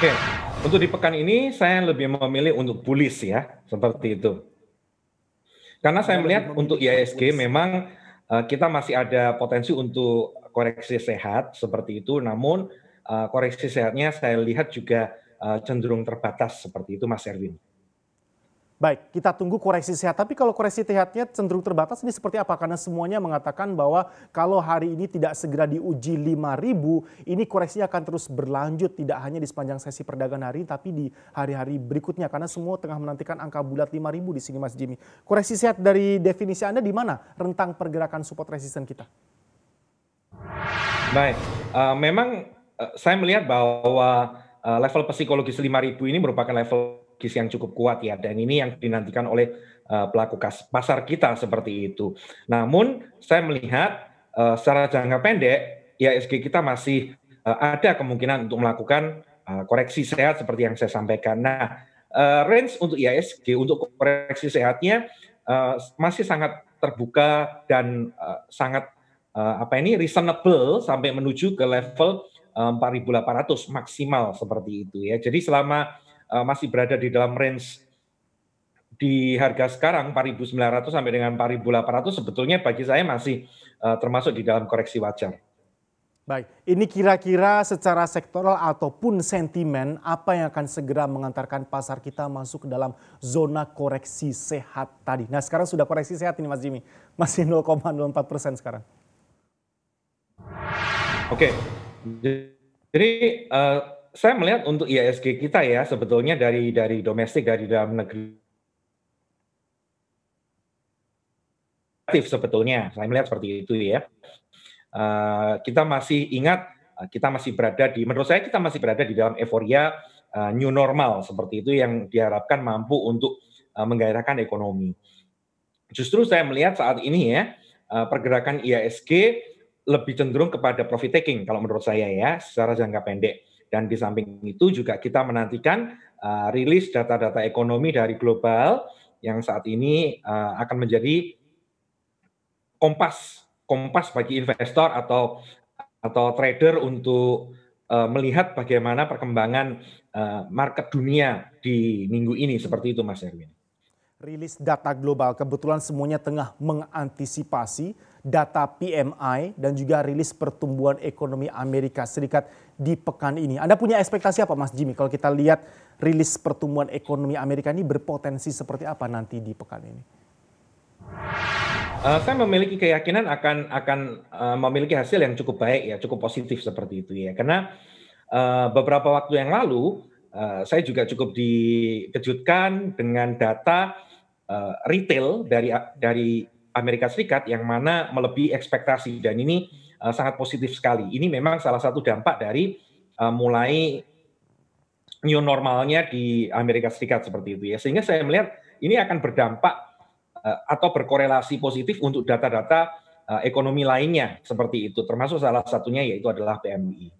Oke, untuk di pekan ini saya lebih memilih untuk bullish ya, seperti itu. Karena saya melihat untuk IHSG memang kita masih ada potensi untuk koreksi sehat seperti itu, namun koreksi sehatnya saya lihat juga cenderung terbatas seperti itu, Mas Erwin. Baik, kita tunggu koreksi sehat. Tapi kalau koreksi sehatnya cenderung terbatas, ini seperti apa? Karena semuanya mengatakan bahwa kalau hari ini tidak segera diuji 5.000, ini koreksinya akan terus berlanjut. Tidak hanya di sepanjang sesi perdagangan hari, tapi di hari-hari berikutnya. Karena semua tengah menantikan angka bulat 5.000 di sini, Mas Jimmy. Koreksi sehat dari definisi Anda di mana? Rentang pergerakan support resisten kita. Baik, memang saya melihat bahwa level psikologis 5.000 ini merupakan level yang cukup kuat ya, dan ini yang dinantikan oleh pelaku pasar kita seperti itu. Namun saya melihat secara jangka pendek IHSG kita masih ada kemungkinan untuk melakukan koreksi sehat seperti yang saya sampaikan. Nah, range untuk IHSG untuk koreksi sehatnya masih sangat terbuka dan sangat reasonable sampai menuju ke level 4.800 maksimal seperti itu ya. Jadi selama masih berada di dalam range di harga sekarang 4.900 sampai dengan 4.800 sebetulnya bagi saya masih termasuk di dalam koreksi wajar. Baik, ini kira-kira secara sektoral ataupun sentimen apa yang akan segera mengantarkan pasar kita masuk ke dalam zona koreksi sehat tadi. Nah sekarang sudah koreksi sehat ini Mas Jimmy, masih 0,04% sekarang. Oke, jadi saya melihat untuk IHSG kita ya sebetulnya dari domestik, dari dalam negeri aktif sebetulnya, saya melihat seperti itu ya. Kita masih ingat, kita masih berada di, menurut saya kita masih berada di dalam euforia new normal seperti itu yang diharapkan mampu untuk menggairahkan ekonomi. Justru saya melihat saat ini ya pergerakan IHSG lebih cenderung kepada profit taking kalau menurut saya ya secara jangka pendek. Dan di samping itu juga kita menantikan rilis data-data ekonomi dari global yang saat ini akan menjadi kompas bagi investor atau trader untuk melihat bagaimana perkembangan market dunia di minggu ini seperti itu Mas Erwin. Rilis data global, kebetulan semuanya tengah mengantisipasi data PMI dan juga rilis pertumbuhan ekonomi Amerika Serikat di pekan ini. Anda punya ekspektasi apa Mas Jimmy? Kalau kita lihat rilis pertumbuhan ekonomi Amerika ini berpotensi seperti apa nanti di pekan ini? Saya memiliki keyakinan akan memiliki hasil yang cukup baik ya, cukup positif seperti itu ya. Karena beberapa waktu yang lalu saya juga cukup dikejutkan dengan data retail dari Amerika Serikat yang mana melebihi ekspektasi dan ini sangat positif sekali. Ini memang salah satu dampak dari mulai new normalnya di Amerika Serikat seperti itu ya. Sehingga saya melihat ini akan berdampak atau berkorelasi positif untuk data-data ekonomi lainnya seperti itu. Termasuk salah satunya yaitu adalah PMI.